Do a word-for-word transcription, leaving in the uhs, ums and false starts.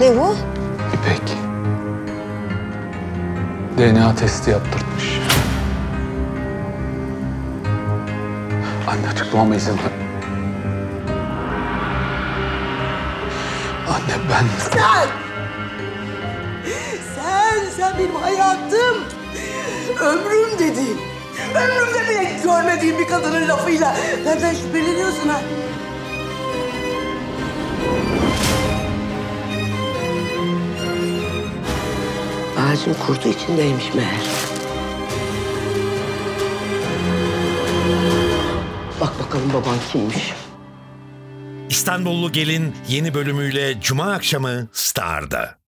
Ne bu? İpek. D N A testi yaptırtmış. Anne, açıklamama izin ver. Anne ben... Sen! Sen, sen benim hayatım, ömrüm dediğim, ömrümde bile görmediğim bir kadının lafıyla benden şüpheleniyorsun ha. Ağacın kurdu içindeymiş meğer. Bak bakalım baban kimmiş. İstanbullu Gelin yeni bölümüyle Cuma akşamı Star'da.